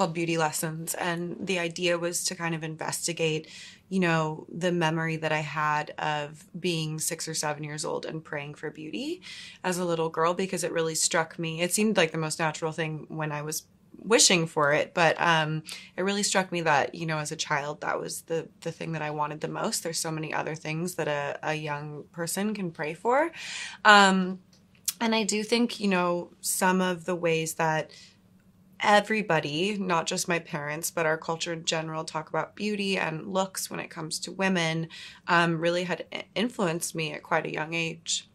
called Beauty Lessons, and the idea was to kind of investigate, you know, the memory that I had of being 6 or 7 years old and praying for beauty as a little girl, because it really struck me. It seemed like the most natural thing when I was wishing for it, but it really struck me that, you know, as a child, that was the thing that I wanted the most. There's so many other things that a young person can pray for. And I do think, you know, some of the ways that everybody, not just my parents, but our culture in general, talk about beauty and looks when it comes to women, really had influenced me at quite a young age.